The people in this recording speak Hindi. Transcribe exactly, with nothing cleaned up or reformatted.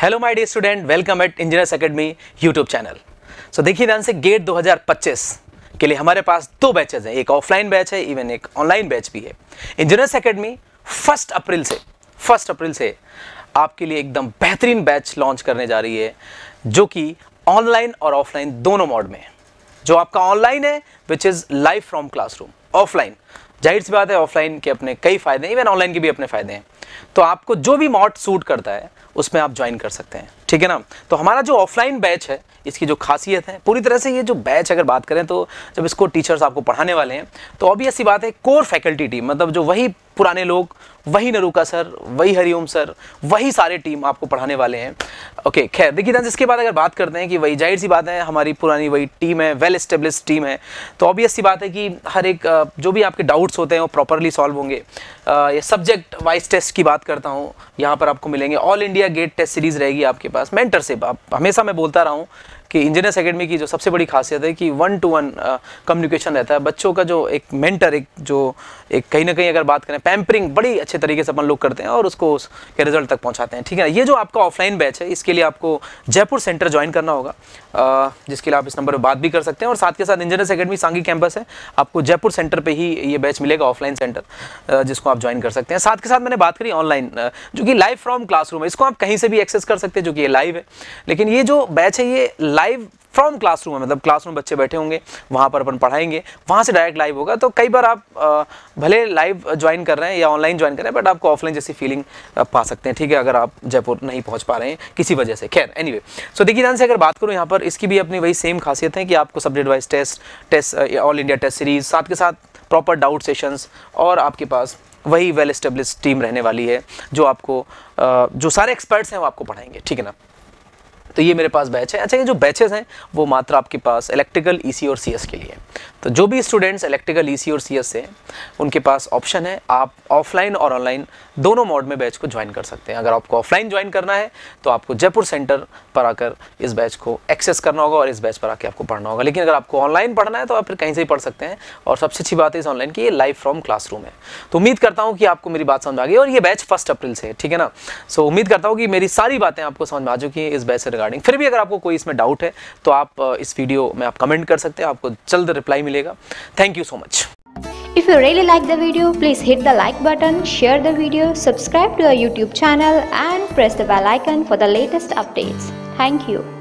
Hello my dear student, welcome at engineers academy YouTube channel. So देखिए ध्यान से, गेट दो हज़ार पच्चीस के लिए हमारे पास दो बैचेज हैं, एक ऑफलाइन बैच है, इवन एक ऑनलाइन बैच भी है। इंजीनियर्स एकेडमी फर्स्ट अप्रैल से फर्स्ट अप्रैल से आपके लिए एकदम बेहतरीन बैच लॉन्च करने जा रही है, जो कि ऑनलाइन और ऑफलाइन दोनों मोड में है। जो आपका ऑनलाइन है which is live from classroom, offline जाहिर सी बात है, ऑफलाइन के अपने कई फ़ायदे हैं, इवन ऑनलाइन के भी अपने फ़ायदे हैं। तो आपको जो भी मॉड सूट करता है उसमें आप ज्वाइन कर सकते हैं, ठीक है ना। तो हमारा जो ऑफलाइन बैच है, इसकी जो खासियत है पूरी तरह से, ये जो बैच अगर बात करें तो जब इसको टीचर्स आपको पढ़ाने वाले हैं तो ऑब्वियस सी बात है, कोर फैकल्टी टीम, मतलब जो वही पुराने लोग, वही नरुका सर, वही हरिओम सर, वही सारे टीम आपको पढ़ाने वाले हैं। ओके, खैर देखिए ध्यान से, इसके बाद अगर बात करते हैं कि वही जाहिर सी बात है, हमारी पुरानी वही टीम है, वेल एस्टेब्लिश टीम है, तो ऑब्वियस सी बात है कि हर एक जो भी आपके डाउट्स होते हैं वो प्रॉपरली सॉल्व होंगे। ये सब्जेक्ट वाइज टेस्ट की बात करता हूँ, यहाँ पर आपको मिलेंगे all India GATE test series रहेगी आपके पास, मेंटरशिप। आप हमेशा मैं बोलता रहा हूँ कि इंजीनियर्स एकेडमी की जो सबसे बड़ी खासियत है कि वन टू वन कम्युनिकेशन रहता है, बच्चों का जो एक मेंटर, एक जो एक कहीं ना कहीं अगर बात करें पैम्परिंग, बड़ी अच्छे तरीके से अपन लोग करते हैं और उसको उसके रिजल्ट तक पहुंचाते हैं, ठीक है। ये जो आपका ऑफलाइन बैच है, इसके लिए आपको जयपुर सेंटर ज्वाइन करना होगा, आ, जिसके लिए आप इस नंबर पर बात भी कर सकते हैं। और साथ के साथ इंजीनियर्स एकेडमी सांगी कैंपस है, आपको जयपुर सेंटर पर ही ये बैच मिलेगा, ऑफलाइन सेंटर, जिसको आप ज्वाइन कर सकते हैं। साथ के साथ मैंने बात करी ऑनलाइन, जो कि लाइव फ्रॉम क्लासरूम है, इसको आप कहीं से भी एक्सेस कर सकते हैं, जो कि ये लाइव है। लेकिन ये जो बैच है ये लाइव फ्रॉम क्लासरूम है, मतलब क्लासरूम बच्चे बैठे होंगे, वहाँ पर अपन पढ़ाएंगे, वहाँ से डायरेक्ट लाइव होगा। तो कई बार आप भले लाइव ज्वाइन कर रहे हैं या ऑनलाइन ज्वाइन कर रहे हैं, बट आपको ऑफलाइन जैसी फीलिंग पा सकते हैं, ठीक है, अगर आप जयपुर नहीं पहुँच पा रहे हैं किसी वजह से। खैर एनीवे, सो देखिए ध्यान से, अगर बात करूँ यहाँ पर, इसकी भी अपनी वही सेम खासियत है कि आपको subject wise test test all India test series, साथ के साथ प्रॉपर डाउट सेशंस, और आपके पास वही वेल एस्टेब्लिश टीम रहने वाली है जो आपको जो सारे एक्सपर्ट्स हैं वो आपको पढ़ाएंगे, ठीक है ना। तो ये मेरे पास बैच है। अच्छा, ये जो बैचेस हैं वो मात्र आपके पास इलेक्ट्रिकल, ईसी और सीएस के लिए है। तो जो भी स्टूडेंट्स इलेक्ट्रिकल, ईसी और सीएस से हैं उनके पास ऑप्शन है, आप ऑफलाइन और ऑनलाइन दोनों मोड में बैच को ज्वाइन कर सकते हैं। अगर आपको ऑफलाइन ज्वाइन करना है तो आपको जयपुर सेंटर पर आकर इस बैच को एक्सेस करना होगा और इस बैच पर आकर आपको पढ़ना होगा। लेकिन अगर आपको ऑनलाइन पढ़ना है तो आप फिर कहीं से भी पढ़ सकते हैं, और सबसे अच्छी बात है इस ऑनलाइन की, ये लाइव फ्रॉम क्लासरूम है। तो उम्मीद करता हूँ कि आपको मेरी बात समझ आ गई, और ये बैच फर्स्ट अप्रैल से है, ठीक है ना। सो उम्मीद करता हूँ कि मेरी सारी बातें आपको समझ में आ चुकी हैं इस बैच से। फिर भी अगर आपको कोई इसमें डाउट है तो आप इस वीडियो में आप कमेंट कर सकते हैं, आपको जल्द रिप्लाई मिलेगा। Thank you so much. If you really like the video, please hit the like button, share the video, subscribe to our YouTube channel and press the bell icon for the latest updates. Thank you.